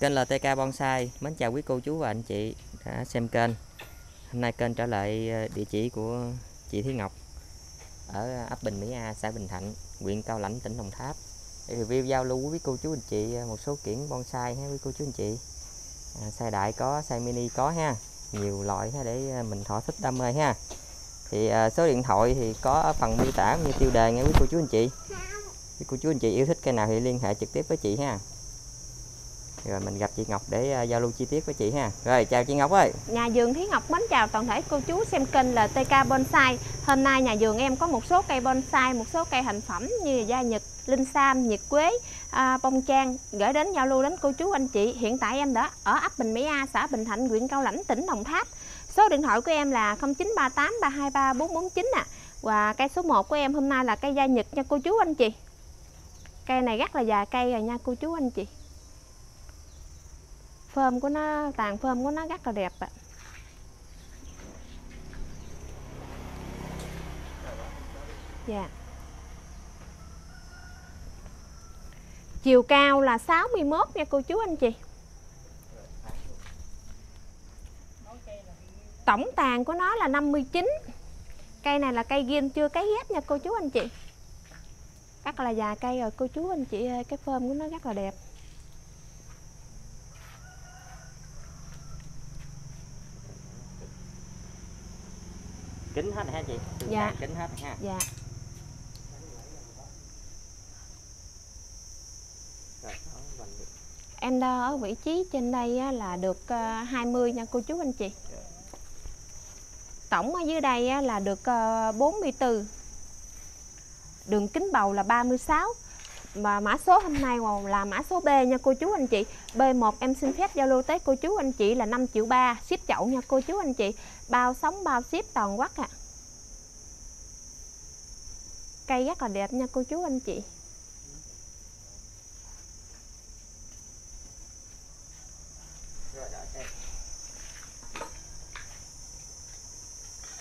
Kênh LTK Bonsai mến chào quý cô chú và anh chị đã xem kênh. Hôm nay kênh trở lại địa chỉ của chị Thúy Ngọc ở ấp Bình Mỹ A, xã Bình Thạnh, huyện Cao Lãnh, tỉnh Đồng Tháp để review giao lưu với cô chú anh chị một số kiểng bonsai ha quý cô chú anh chị. Size đại có, size mini có ha, nhiều loại ha, để mình thỏa thích đam mê ha. Thì số điện thoại thì có ở phần miêu tả như tiêu đề nghe quý cô chú anh chị. Quý cô chú anh chị yêu thích cây nào thì liên hệ trực tiếp với chị ha. Rồi mình gặp chị Ngọc để giao lưu chi tiết với chị ha. Rồi chào chị Ngọc ơi. Nhà vườn Thúy Ngọc mến chào toàn thể cô chú xem kênh LTK Bonsai. Hôm nay nhà vườn em có một số cây bonsai, một số cây thành phẩm như Da Nhật, Linh Sam, Nguyệt Quế, Bông Trang gửi đến giao lưu đến cô chú anh chị. Hiện tại em đã ở ấp Bình Mỹ A, xã Bình Thạnh, huyện Cao Lãnh, tỉnh Đồng Tháp. Số điện thoại của em là 0938 323 449 ạ. Và cây số 1 của em hôm nay là cây Da Nhật nha cô chú anh chị. Cây này rất là già cây rồi nha cô chú anh chị. Phơm của nó, tàn phơm của nó rất là đẹp ạ. Dạ. Chiều cao là 61 nha cô chú anh chị. Tổng tàn của nó là 59. Cây này là cây ghim chưa cấy ghép nha cô chú anh chị. Rất là già cây rồi cô chú anh chị ơi, cái phơm của nó rất là đẹp. Kính hết hả chị? Dạ. Kính hết ha. Dạ. Em đo ở vị trí trên đây là được 20 nha cô chú anh chị. Tổng ở dưới đây là được 44. Đường kính bầu là 36. Mà mã số hôm nay là mã số B nha cô chú anh chị. B1 em xin phép giao lưu tới cô chú anh chị là 5,3 triệu ship chậu nha cô chú anh chị. Bao sóng bao ship toàn quốc ạ. Cây rất là đẹp nha cô chú anh chị.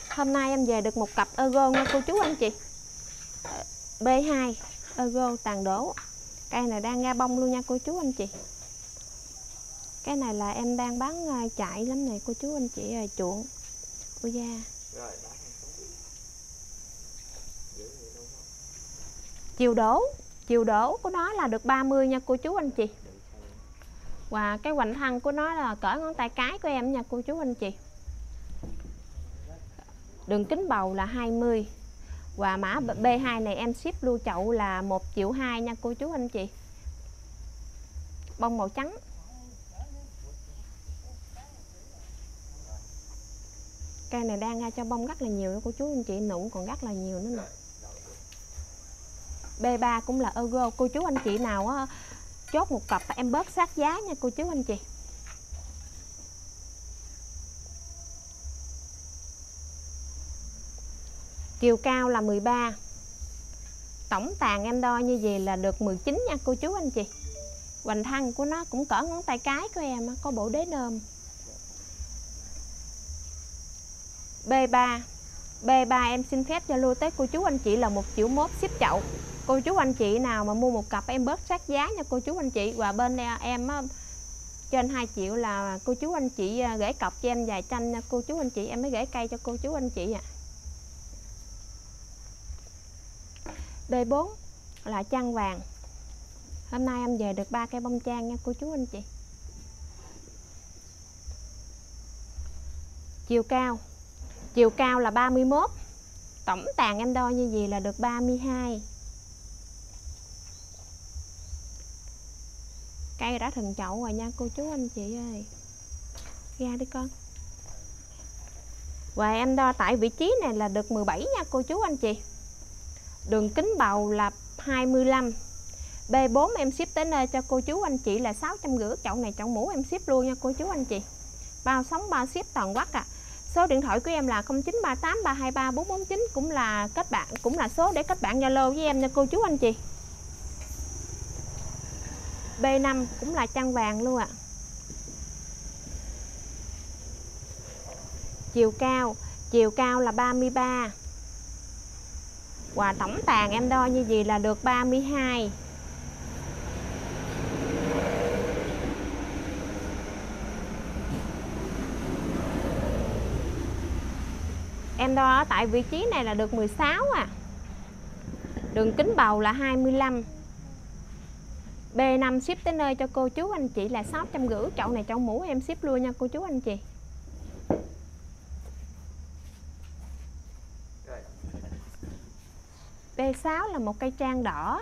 Hôm nay em về được một cặp ergo nha cô chú anh chị. B2 ergo tàn đổ. Cây này đang ra bông luôn nha cô chú anh chị. Cái này là em đang bán chạy lắm này cô chú anh chị ơi, chuộng. Ôi da. Chiều đổ của nó là được 30 nha cô chú anh chị. Và cái hoành thân của nó là cỡ ngón tay cái của em nha cô chú anh chị. Đường kính bầu là 20. Và mã B2 này em ship lưu chậu là 1,2 triệu nha cô chú anh chị. Bông màu trắng. Cây này đang ra cho bông rất là nhiều đó cô chú anh chị, nụ còn rất là nhiều nữa nè. B3 cũng là ergo. Cô chú anh chị nào á, chốt một cặp em bớt sát giá nha cô chú anh chị. Chiều cao là 13. Tổng tàn em đo như vậy là được 19 nha cô chú anh chị. Hoành thân của nó cũng cỡ ngón tay cái của em, có bộ đế nơm. B3 em xin phép giao lưu tới cô chú anh chị là 1,1 triệu ship chậu. Cô chú anh chị nào mà mua một cặp em bớt sát giá nha cô chú anh chị. Và bên em trên 2 triệu là cô chú anh chị gửi cọc cho em vài tranh nha cô chú anh chị, em mới gửi cây cho cô chú anh chị ạ. B4 là trăng vàng. Hôm nay em về được 3 cây bông trang nha cô chú anh chị. Chiều cao là 31. Tổng tàn em đo như vậy là được 32. Cây đã thần chậu rồi nha cô chú anh chị ơi. Ra đi con. Và em đo tại vị trí này là được 17 nha cô chú anh chị. Đường kính bầu là 25. B4 em ship tới nơi cho cô chú anh chị là 650. Chậu này chậu mũ em ship luôn nha cô chú anh chị. Bao sóng bao ship toàn quốc ạ. Số điện thoại của em là 0938 323 449 cũng là kết bạn, cũng là số để kết bạn Zalo với em nha cô chú anh chị. B5 cũng là trăng vàng luôn ạ. Chiều cao là 33. Và tổng tàn em đo như vậy là được 32. Em đo ở tại vị trí này là được 16 à. Đường kính bầu là 25. B5 ship tới nơi cho cô chú anh chị là 650. Chậu này chậu mũ em ship luôn nha cô chú anh chị. B6 là một cây trang đỏ.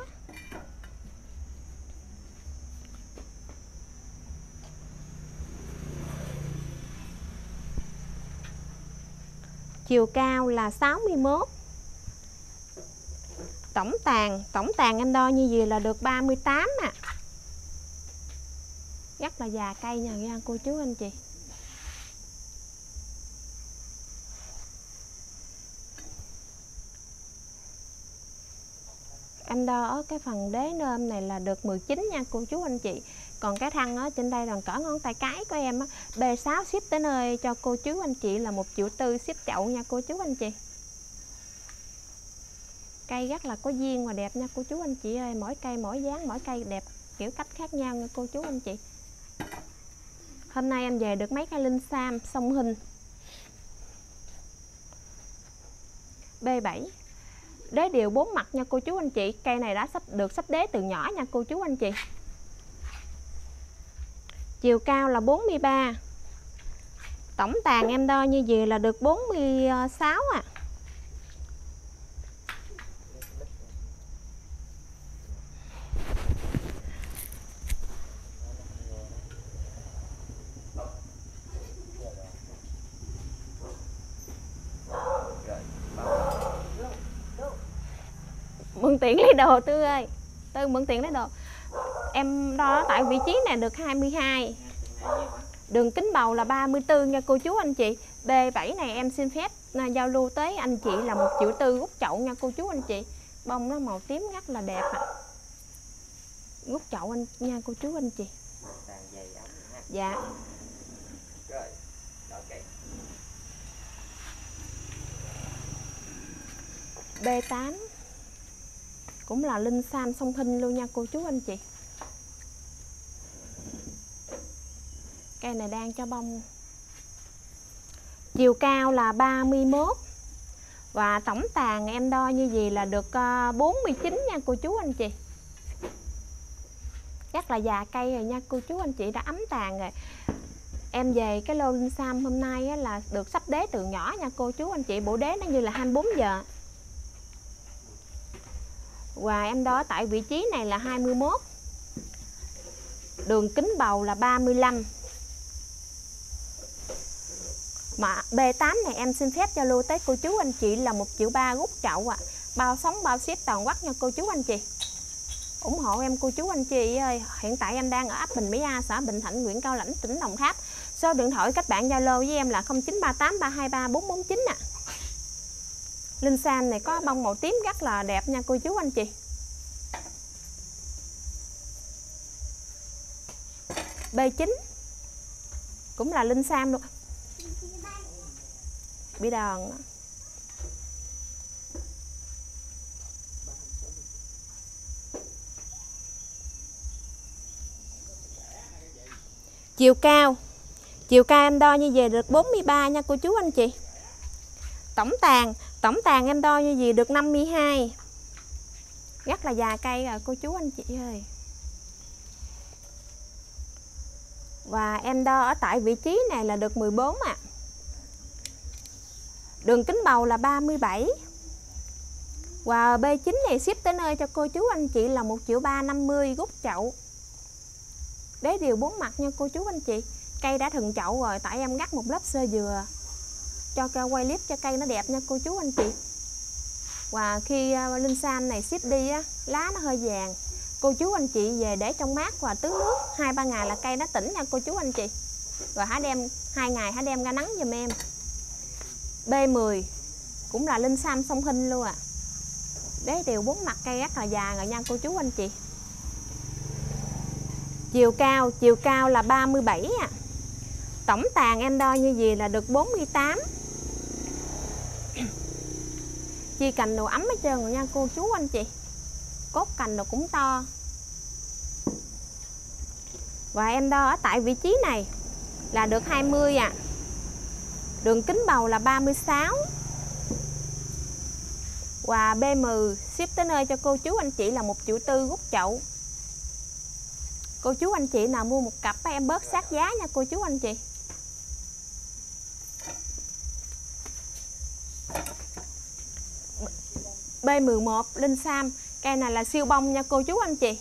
Chiều cao là 61. Tổng tàn em đo như gì là được 38 à. Rất là già cây nha cô chú anh chị. Em đo ở cái phần đế nơm này là được 19 nha cô chú anh chị. Còn cái thăng ở trên đây là cỡ ngón tay cái của em á. B6 ship tới nơi cho cô chú anh chị là 1,4 triệu ship chậu nha cô chú anh chị. Cây rất là có duyên và đẹp nha cô chú anh chị ơi. Mỗi cây mỗi dáng, mỗi cây đẹp kiểu cách khác nhau nha cô chú anh chị. Hôm nay em về được mấy cây Linh Sam song hình. B7 đế điều 4 mặt nha cô chú anh chị. Cây này đã được sắp đế từ nhỏ nha cô chú anh chị. Chiều cao là 43. Tổng tàn em đo như gì là được 46 à. Mượn tiện lấy đồ Tư ơi. Tư mượn tiện lấy đồ. Em đo tại vị trí này được 22. Đường kính bầu là 34 nha cô chú anh chị. B7 này em xin phép giao lưu tới anh chị là 1,4 triệu gút chậu nha cô chú anh chị. Bông nó màu tím rất là đẹp ạ. Gút chậu anh nha cô chú anh chị. Dạ. B8 cũng là Linh Sam song hình luôn nha cô chú anh chị. Cây này đang cho bông. Chiều cao là 31. Và tổng tàn em đo như gì là được 49 nha cô chú anh chị. Chắc là già cây rồi nha cô chú anh chị, đã ấm tàn rồi. Em về cái lô Linh Sam hôm nay là được sắp đế từ nhỏ nha cô chú anh chị. Bộ đế nó như là 24 giờ. Và em đo tại vị trí này là 21. Đường kính bầu là 35. Mà B8 này em xin phép giao lưu tới cô chú anh chị là 1,3 triệu gút chậu ạ. Bao sóng bao ship toàn quốc nha cô chú anh chị. Ủng hộ em cô chú anh chị ơi. Hiện tại em đang ở ấp Bình Mỹ A, xã Bình Thạnh, huyện Cao Lãnh, tỉnh Đồng Tháp. Số điện thoại các bạn Zalo với em là 0938323449 ạ. Linh Sam này có bông màu tím rất là đẹp nha cô chú anh chị. B9 cũng là Linh Sam luôn. Bị đòn. Chiều cao em đo như vậy được 43 nha cô chú anh chị. Tổng tàn em đo như gì được 52. Rất là già cây rồi cô chú anh chị ơi. Và em đo ở tại vị trí này là được 14 ạ. Đường kính bầu là 37. Và B9 này ship tới nơi cho cô chú anh chị là 1,350 triệu gút chậu. Đế điều 4 mặt nha cô chú anh chị. Cây đã thừng chậu rồi, tại em gắt một lớp sơ dừa cho quay clip cho cây nó đẹp nha cô chú anh chị. Và khi Linh Sam này ship đi á, lá nó hơi vàng. Cô chú anh chị về để trong mát và tưới nước 2-3 ngày là cây nó tỉnh nha cô chú anh chị. Rồi hãy đem 2 ngày hãy đem ra nắng giùm em. B10 cũng là Linh Sam song hình luôn ạ. À. Đế điều 4 mặt cây rất là già rồi nha cô chú anh chị. Chiều cao là 37 ạ. À. Tổng tàn em đo như gì là được 48. Chi cành đồ ấm hết trơn rồi nha cô chú anh chị. Cốt cành đồ cũng to. Và em đo ở tại vị trí này là được 20 ạ. À. Đường kính bầu là 36. Quà BM ship tới nơi cho cô chú anh chị là 1,4 triệu gút chậu. Cô chú anh chị nào mua một cặp em bớt sát giá nha cô chú anh chị. B11 Linh Sam, cây này là siêu bông nha cô chú anh chị.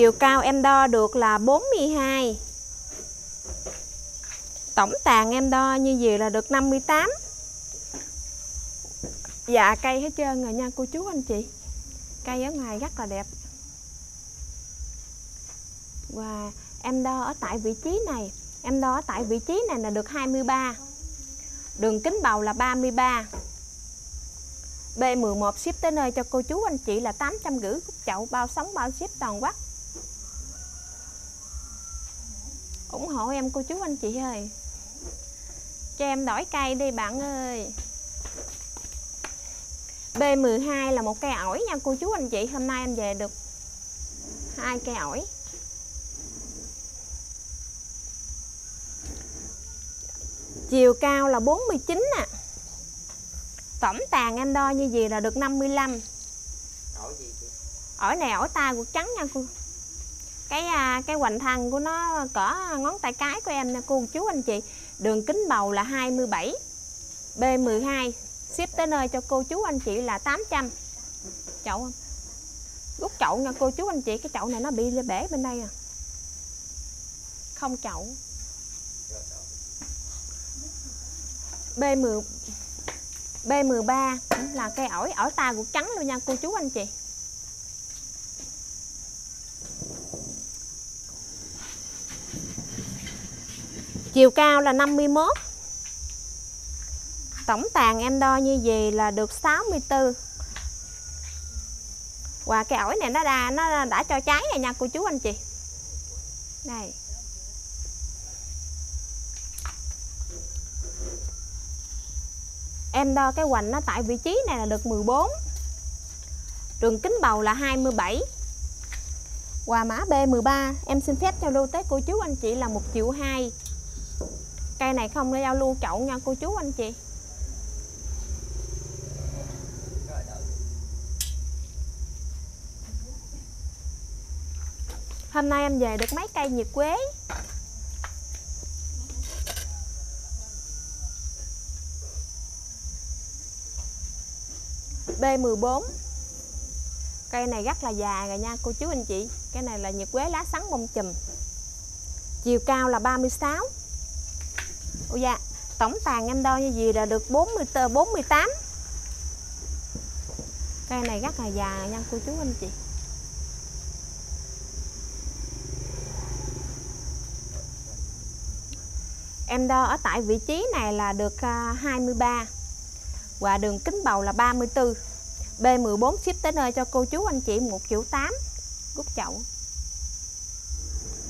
Chiều cao em đo được là 42. Tổng tàn em đo như vậy là được 58. Dạ cây hết trơn rồi nha cô chú anh chị. Cây ở ngoài rất là đẹp. Và em đo ở tại vị trí này, em đo ở tại vị trí này là được 23. Đường kính bầu là 33. B11 ship tới nơi cho cô chú anh chị là 850 khúc chậu, bao sóng bao ship toàn quốc. Ủng hộ em cô chú anh chị ơi. Cho em đổi cây đi bạn ơi. B12 là một cây ổi nha cô chú anh chị. Hôm nay em về được 2 cây ổi. Chiều cao là 49 nè. Tổng tàn em đo như gì là được 55. Ổi gì chị? Ổi này ổi tai ruột trắng nha cô. Cái hoành thăng của nó cỡ ngón tay cái của em nha cô chú anh chị. Đường kính bầu là 27. B12 ship tới nơi cho cô chú anh chị là 800. Chậu không? Rút chậu nha cô chú anh chị. Cái chậu này nó bị bể bên đây à. Không chậu. B13 là cây ổi ta ruột trắng luôn nha cô chú anh chị. Chiều cao là 51. Tổng tàn em đo như vậy là được 64. Và cái ổi này nó đã cho trái rồi nha cô chú anh chị. Đây. Em đo cái hoành nó tại vị trí này là được 14. Đường kính bầu là 27. Quà mã B13 em xin phép giao lưu tới cô chú anh chị là 1,2 triệu. Cây này không giao lưu chậu nha cô chú anh chị. Hôm nay em về được mấy cây Nguyệt Quế. B14. Cây này rất là già rồi nha cô chú anh chị. Cái này là Nguyệt Quế lá sắn bông chùm. Chiều cao là 36. Ôi dạ, tổng tàn em đo như gì là được 48. Cây này rất là già rồi nha cô chú anh chị. Em đo ở tại vị trí này là được 23. Và đường kính bầu là 34. B14 ship tới nơi cho cô chú anh chị 1,8 triệu gút chậu.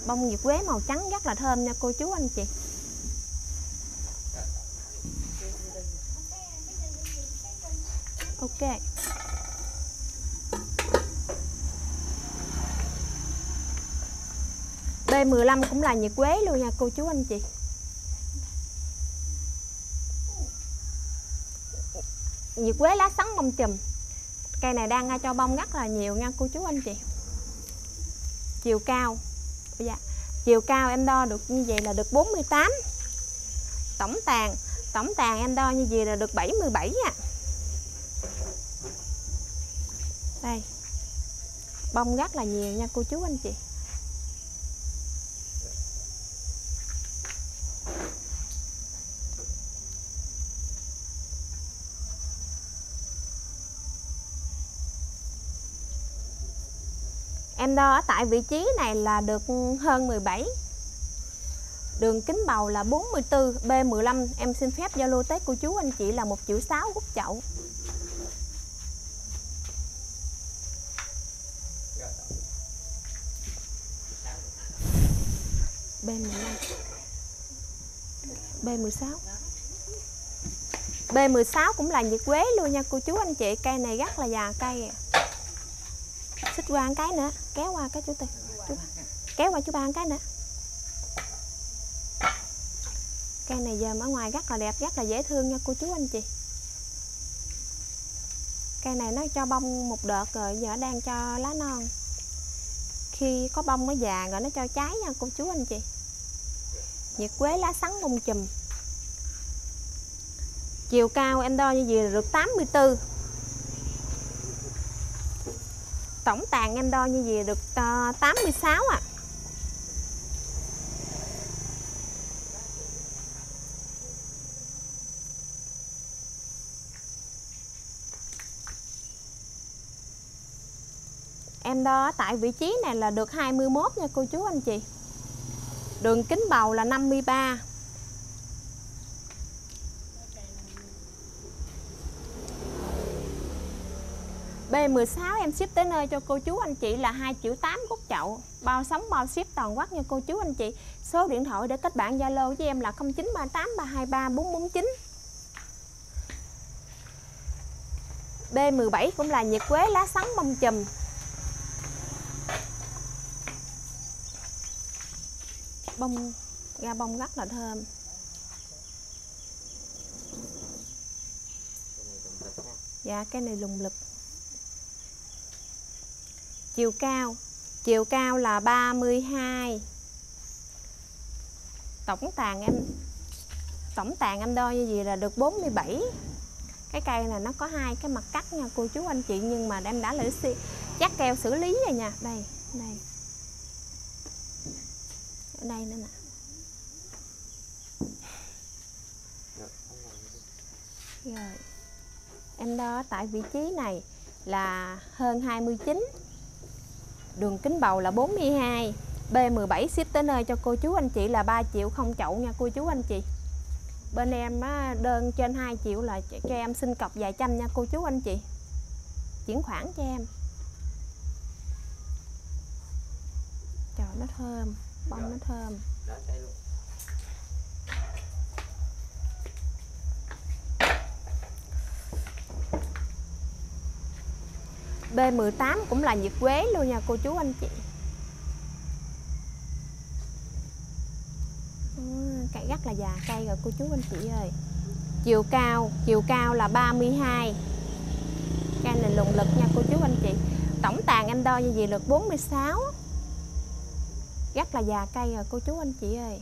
Bông Nguyệt Quế màu trắng rất là thơm nha cô chú anh chị. Ok. B15 cũng là Nguyệt Quế luôn nha cô chú anh chị. Nguyệt Quế lá sắn bông chùm. Cây này đang cho bông rất là nhiều nha cô chú anh chị. Chiều cao, dạ, chiều cao em đo được như vậy là được 48. Tổng tàn em đo như vậy là được 77 nha. Đây. Bông rất là nhiều nha cô chú anh chị. Em đo ở tại vị trí này là được hơn 17. Đường kính bầu là 44. B15 em xin phép giao lưu tới cô chú anh chị là 1,6 triệu gút chậu. B15. B16. B16 cũng là Nguyệt Quế luôn nha cô chú anh chị. Cây này rất là già cây. Xích qua một cái nữa, kéo qua cái chú ba một cái nữa. Cây này giờ ở ngoài rất là đẹp, rất là dễ thương nha cô chú anh chị. Cây này nó cho bông một đợt rồi, giờ đang cho lá non. Khi có bông nó già rồi nó cho trái nha cô chú anh chị. Nhiệt quế lá sắn bông chùm. Chiều cao em đo như vậy là được 84. Tổng tàn em đo như vậy được 86 à. Em đo tại vị trí này là được 21 nha cô chú anh chị. Đường kính bầu là 53. B16 em ship tới nơi cho cô chú anh chị là 2,8 triệu gốc chậu. Bao sóng bao ship toàn quốc nha cô chú anh chị. Số điện thoại để kết bạn Zalo với em là 0938323449. B17 cũng là nhiệt quế lá sắn bông chùm. Bông ra bông rất là thơm. Dạ cái này lùng lực. Chiều cao là 32. Tổng tàn em đo như vậy là được 47. Cái cây này nó có hai cái mặt cắt nha cô chú anh chị, nhưng mà em đã lỡ chát keo xử lý rồi nha. Đây, đây. Ở đây nữa nè. Rồi. Em đo tại vị trí này là hơn 29. Đường kính bầu là 42. B17 ship tới nơi cho cô chú anh chị là 3,000.000 không chậu nha cô chú anh chị. Bên em á, đơn trên 2,000.000 là cho em xin cọc vài trăm nha cô chú anh chị. Chuyển khoản cho em. Trời nó thơm, bông nó thơm. B18 cũng là nhiệt quế luôn nha cô chú anh chị. Cây rất là già cây rồi cô chú anh chị ơi. Chiều cao là 32. Cây này lùng lực nha cô chú anh chị. Tổng tàn em đo như vậy được 46. Rất là già cây rồi cô chú anh chị ơi.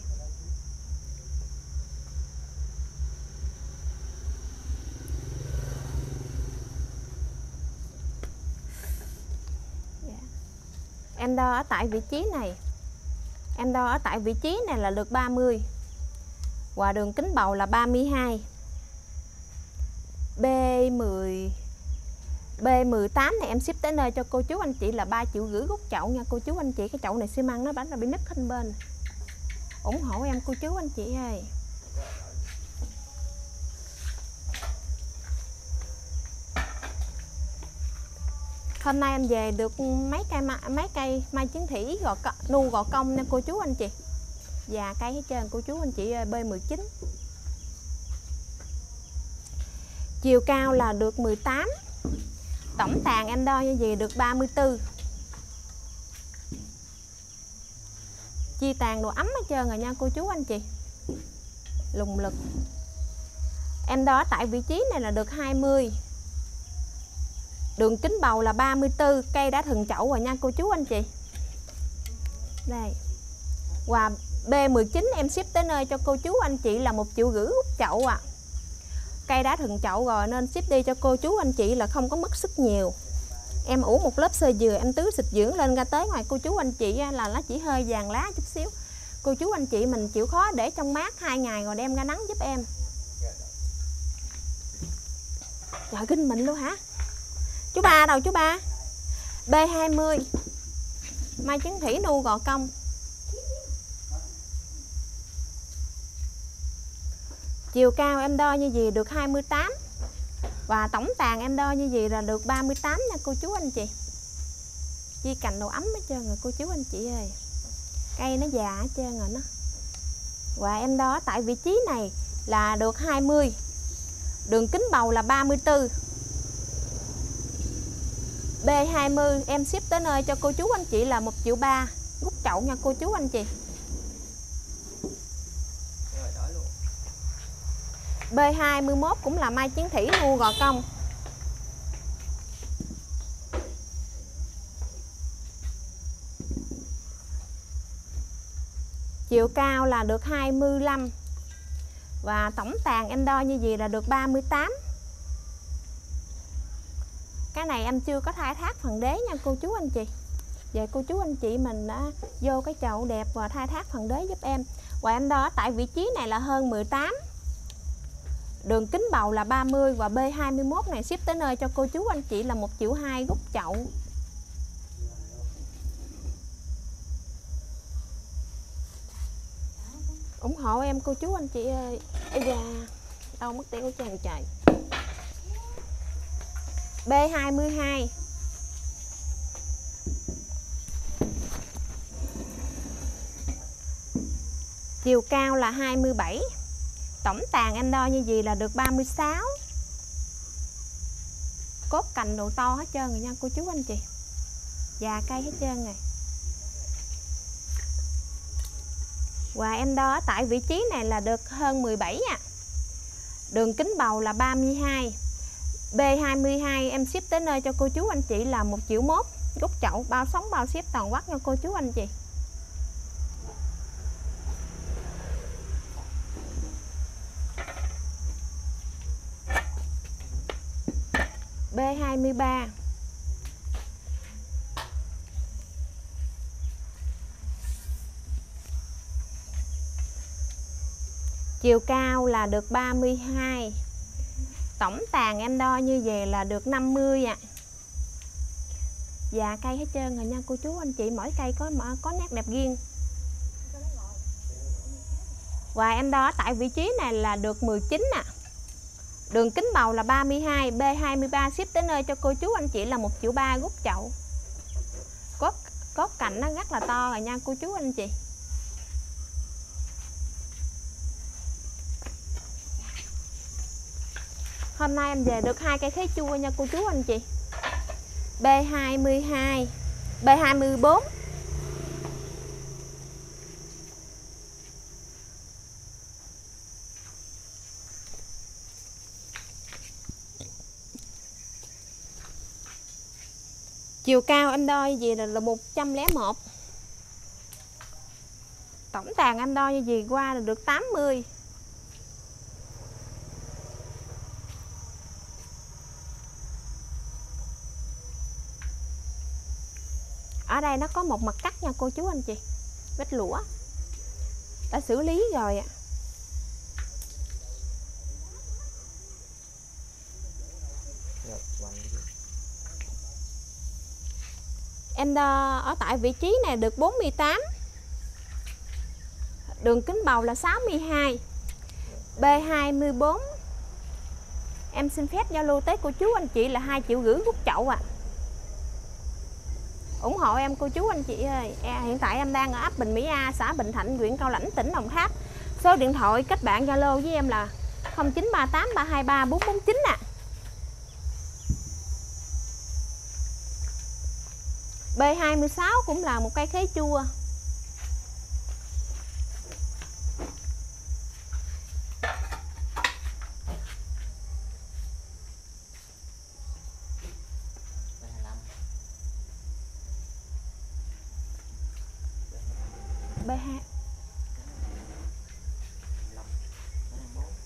Em đo ở tại vị trí này. Em đo ở tại vị trí này là được 30. Và đường kính bầu là 32. B18 này em ship tới nơi cho cô chú anh chị là 3,5 triệu gốc chậu nha cô chú anh chị. Cái chậu này xi măng nó bánh là bị nứt hết bên. Ủng hộ em cô chú anh chị ơi. Hôm nay em về được mấy cây mai chiến thủy nu gò công nha cô chú anh chị. Và cây hết trơn cô chú anh chị ơi. B19. Chiều cao là được 18. Tổng tàn em đo như vậy được 34. Chia tàn đồ ấm hết trơn rồi nha cô chú anh chị. Lùng lực. Em đo tại vị trí này là được 20. Đường kính bầu là 34. Cây đã thừng chậu rồi nha cô chú anh chị. Đây. Và B19 em ship tới nơi cho cô chú anh chị là 1,5 triệu gốc chậu à. Cây đã thừng chậu rồi nên ship đi cho cô chú anh chị là không có mất sức nhiều. Em ủ một lớp sơ dừa, em tưới xịt dưỡng lên ra tới ngoài cô chú anh chị là nó chỉ hơi vàng lá chút xíu. Cô chú anh chị mình chịu khó để trong mát 2 ngày rồi đem ra nắng giúp em. Trời kinh mình luôn hả? Chú ba đâu chú ba? B20 mai chứng thủy nu gò công. Chiều cao em đo như gì được 28. Và tổng tàn em đo như gì là được 38 nha cô chú anh chị. Chi cành đồ ấm hết trơn rồi cô chú anh chị ơi. Cây nó già hết trơn rồi nó. Và em đo tại vị trí này là được 20. Đường kính bầu là 34. B20 em ship tới nơi cho cô chú anh chị là 1,3 triệu gốc chậu nha cô chú anh chị. B21 cũng là mai chiến thủy nua gò công. Chiều cao là được 25 và tổng tàn em đo như vậy là được 38. Cái này em chưa có thay thác phần đế nha cô chú anh chị. Vậy cô chú anh chị mình đã vô cái chậu đẹp và thay thác phần đế giúp em. Và em đo tại vị trí này là hơn 18. Đường kính bầu là 30 và B21 này ship tới nơi cho cô chú anh chị là 1,2 triệu gốc chậu. Ủng hộ em cô chú anh chị ơi. Ây da, đâu mất tiếng của chàng trời. B22. Chiều cao là 27. Tổng tàn em đo như gì là được 36. Cốt cành đồ to hết trơn rồi nha cô chú anh chị. Già cây hết trơn rồi. Và em đo tại vị trí này là được hơn 17 nha. Đường kính bầu là 32. B22 em ship tới nơi cho cô chú anh chị là 1,1 triệu gốc chậu, bao sóng bao ship toàn quốc nha cô chú anh chị. B23. Chiều cao là được 32. Tổng tàn em đo như vậy là được 50 ạ. Dạ cây hết trơn rồi nha cô chú anh chị, mỗi cây có nét đẹp riêng. Và em đo tại vị trí này là được 19 ạ. Đường kính bầu là 32, B23 ship tới nơi cho cô chú anh chị là 1,3 triệu gốc chậu. Cốt cạnh nó rất là to rồi nha cô chú anh chị. Hôm nay em về được hai cây khế chua nha cô chú anh chị. B22, B24. Chiều cao em đo như gì là 101. Tổng tàn em đo như gì qua là được 80. Ở đây nó có một mặt cắt nha cô chú anh chị, vết lũa đã xử lý rồi ạ. Em đo ở tại vị trí này được 48. Đường kính bầu là 62. B24 em xin phép giao lưu tới cô chú anh chị là 2,5 triệu gốc chậu ạ. Ủng hộ em cô chú anh chị ơi. Hiện tại em đang ở ấp Bình Mỹ A, xã Bình Thạnh, huyện Cao Lãnh, tỉnh Đồng Tháp. Số điện thoại kết bạn Zalo với em là 0938323449 ạ. B26 cũng là một cây khế chua.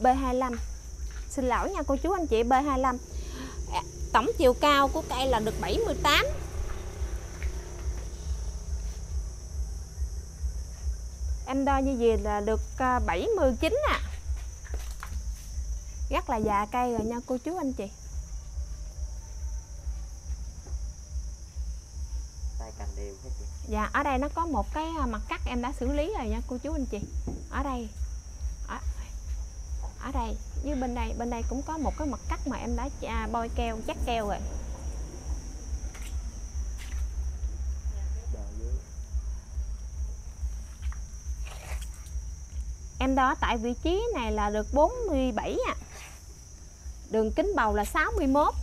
B25. Xin lỗi nha cô chú anh chị, B25. Tổng chiều cao của cây là được 78. Em đo như vậy là được 79 ạ. Rất là già cây rồi nha cô chú anh chị. Dạ ở đây nó có một cái mặt cắt em đã xử lý rồi nha cô chú anh chị. Ở đây ở đây như bên đây cũng có một cái mặt cắt mà em đã bôi keo chát keo rồi. Em đó tại vị trí này là được 47 ạ. Đường kính bầu là 61.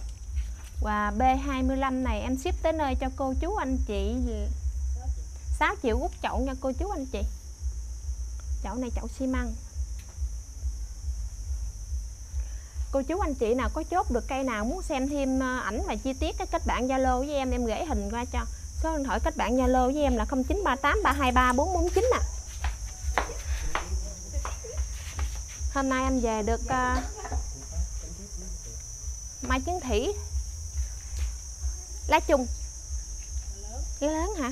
Và B25 này em ship tới nơi cho cô chú anh chị 6,0 triệu gốc chậu nha cô chú anh chị. Chậu này chậu xi măng. cô chú anh chị nào có chốt được cây nào muốn xem thêm ảnh và chi tiết, cái kết bạn Zalo với em gửi hình qua cho. Số điện thoại kết bạn Zalo với em là 0938323449 ạ. Hôm nay em về được mai chiến thủy lá chung lá lớn hả?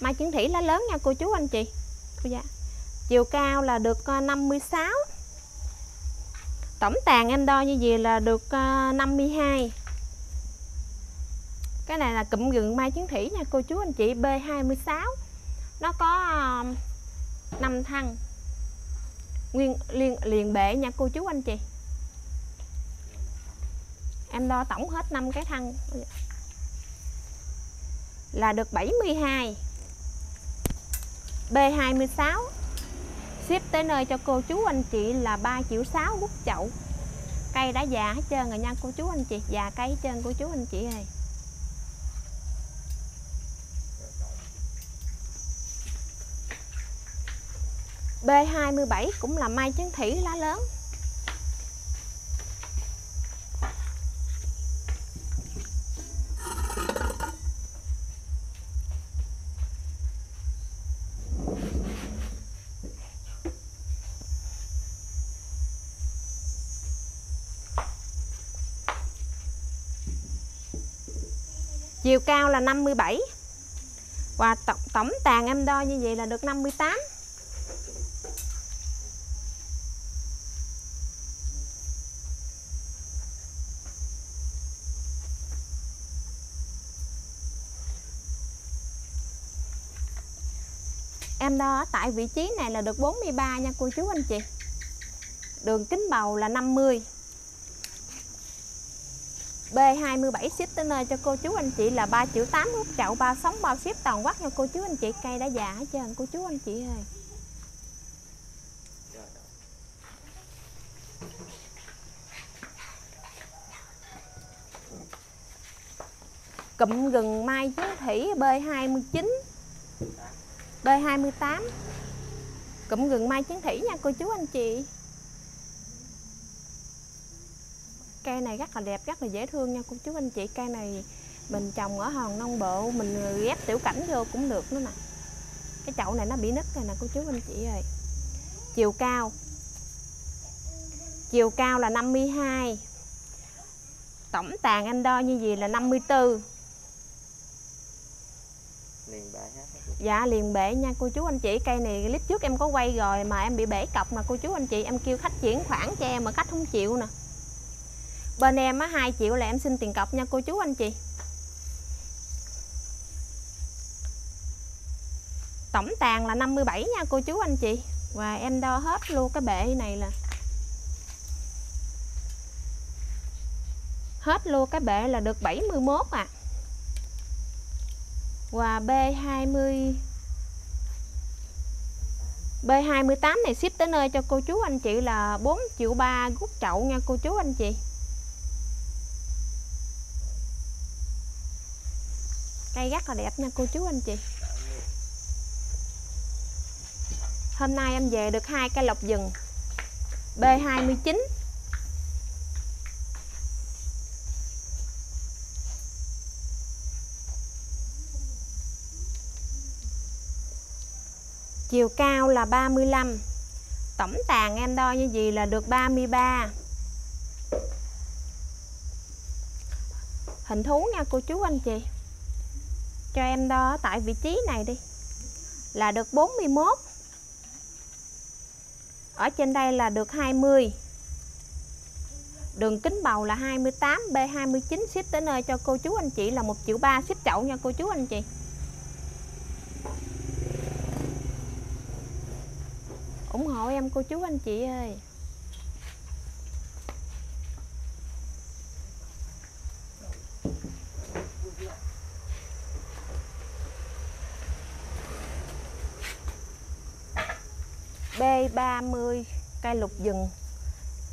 Mai chiến thủy lá lớn nha cô chú anh chị. Dạ. Chiều cao là được 56. Tổng tàn em đo như vậy là được 52. Cái này là cụm gừng mai chiến thủy nha cô chú anh chị, B26. Nó có 5 thân nguyên liền bệ nha cô chú anh chị. Em đo tổng hết 5 cái thân là được 72. B26 ship tới nơi cho cô chú anh chị là 3,6 triệu bút chậu. Cây đã già hết trơn rồi nha cô chú anh chị, già cây hết trơn cô chú anh chị ơi. B27 cũng là mai chiến thủy lá lớn. Chiều cao là 57. Và tổng tàn em đo như vậy là được 58. Em đo tại vị trí này là được 43 nha cô chú anh chị. Đường kính bầu là 50. B27 ship tới nơi cho cô chú anh chị là 3,8 triệu hút chậu, bao sóng bao ship toàn quốc nha cô chú anh chị. Cây đã già hết trơn cô chú anh chị ơi. Cụm gừng mai chiến thủy B29 B28 cụm gừng mai chiến thủy nha cô chú anh chị. Cây này rất là đẹp, rất là dễ thương nha cô chú anh chị. Cây này mình trồng ở hòn nông bộ, mình ghép tiểu cảnh vô cũng được nữa nè. Cái chậu này nó bị nứt rồi nè cô chú anh chị ơi. Chiều cao là 52. Tổng tàn anh đo như gì là 54. Liền bể hết. Dạ liền bể nha cô chú anh chị. Cây này clip trước em có quay rồi mà em bị bể cọc mà cô chú anh chị. Em kêu khách chuyển khoản cho em mà khách không chịu nè. Bên em á 2 triệu là em xin tiền cọc nha cô chú anh chị. Tổng tàn là 57 nha cô chú anh chị. Và em đo hết luôn cái bệ này là hết luôn cái bệ là được 71 à. Và B28 này ship tới nơi cho cô chú anh chị là 4,3 triệu gút chậu nha cô chú anh chị. Cây rất là đẹp nha cô chú anh chị. Hôm nay em về được 2 cây lộc vừng B29. Chiều cao là 35. Tổng tàn em đo như gì là được 33. Hình thú nha cô chú anh chị. Cho em đo tại vị trí này đi là được 41. Ở trên đây là được 20. Đường kính bầu là 28. B29 ship tới nơi cho cô chú anh chị là 1,3 triệu ship chậu nha cô chú anh chị. Ủng hộ em cô chú anh chị ơi. B30 cây lộc vừng.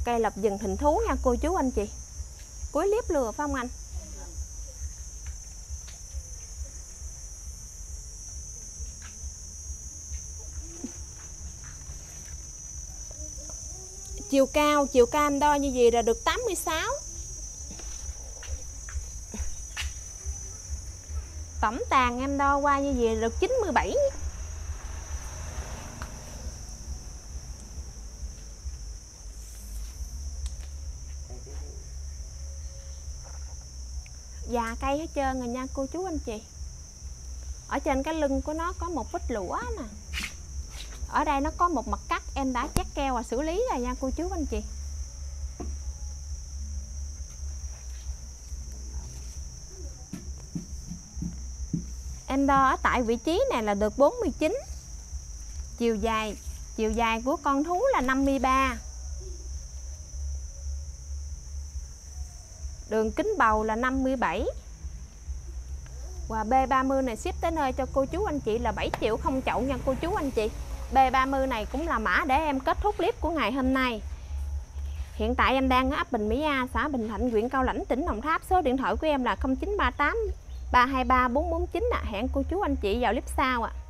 Cây lộc vừng hình thú nha cô chú anh chị. Cuối clip lừa phải không anh? Chiều cao em đo như vậy là được 86. Tổng tàn em đo qua như vậy là được 97. Già cây hết trơn rồi nha cô chú anh chị. Ở trên cái lưng của nó có một vết lũa nè. Ở đây nó có một mặt cắt, em đã chát keo và xử lý rồi nha cô chú anh chị. Em đo ở tại vị trí này là được 49. Chiều dài của con thú là 53. Đường kính bầu là 57. Và B30 này ship tới nơi cho cô chú anh chị là 7 triệu không chậu nha cô chú anh chị. B30 này cũng là mã để em kết thúc clip của ngày hôm nay. Hiện tại em đang ở ấp Bình Mỹ A, xã Bình Thạnh, huyện Cao Lãnh, tỉnh Đồng Tháp. Số điện thoại của em là 0938 323 449 ạ. Hẹn cô chú anh chị vào clip sau ạ.